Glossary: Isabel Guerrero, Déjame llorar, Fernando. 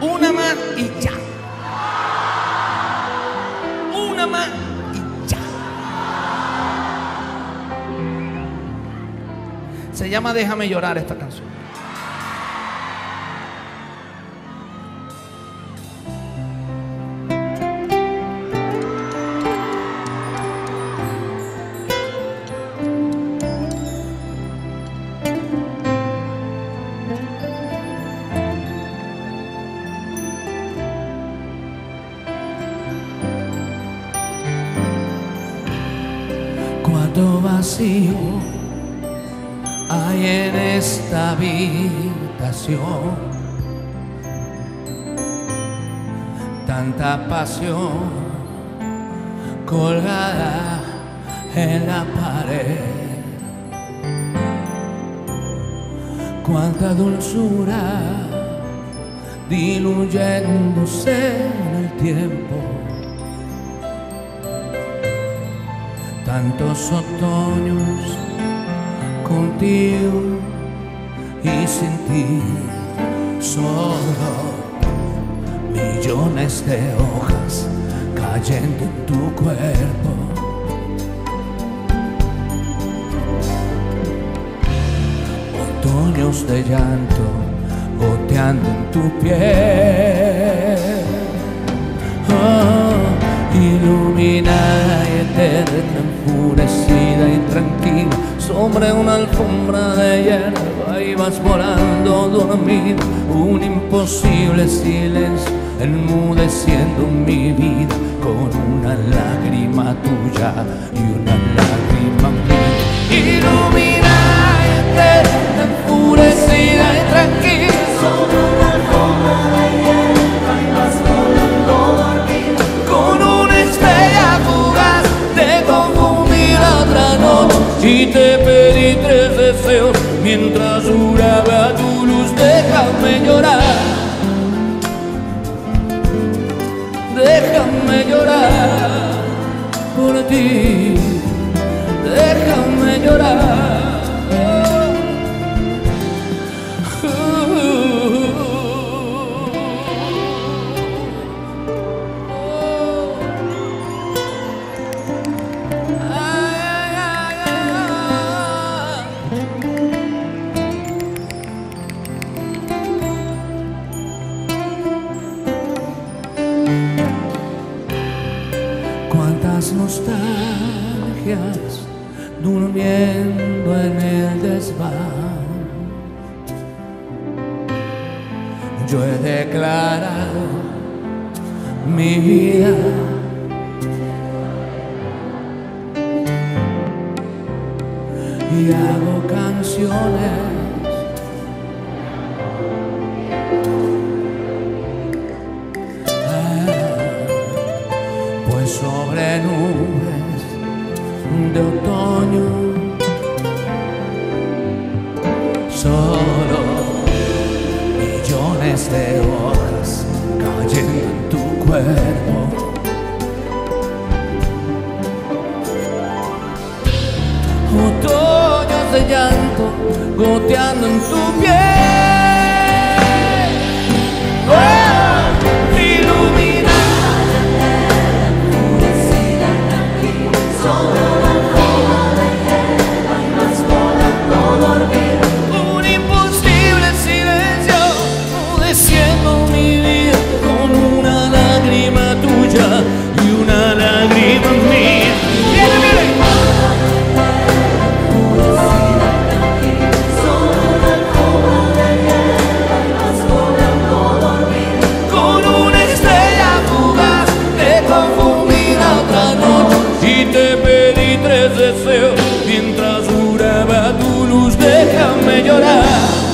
Una más y ya. Una más y ya. Se llama Déjame llorar esta canción. Cuánto vacío hay en esta habitación, tanta pasión colgada en la pared, cuánta dulzura diluyéndose en el tiempo. Tantos otoños contigo y sin ti, solo millones de hojas cayendo en tu cuerpo. Otoños de llanto goteando en tu piel, oh, iluminada y eterna, enfurecida y tranquila, sobre una alfombra de hierba ibas volando dormida, un imposible silencio enmudeciendo mi vida, con una lágrima tuya y una lágrima mía. Iluminada y eterna, enfurecida y tranquila, sobre una alfombra de hierba ibas volando dormida, con una estrella fugaz te confundí otra noche y te pedí 3 deseos mientras duraba tu luz. Déjame llorar, déjame llorar por ti, déjame llorar. Cuántas nostalgias durmiendo en el desván. Yo he declarado mi vida, y hago canciones, pues sobre nubes de otoño solo millones de hojas cayendo en tu cuerpo. Otoños de llanto goteando en tu piel, oh, iluminada, enfurecida y tranquila, sobre una alfombra de hierba ibas volando dormida, un imposible silencio enmudeciendo mi vida, con una lágrima tuya y una lágrima mía. Mientras duraba tu luz, déjame llorar.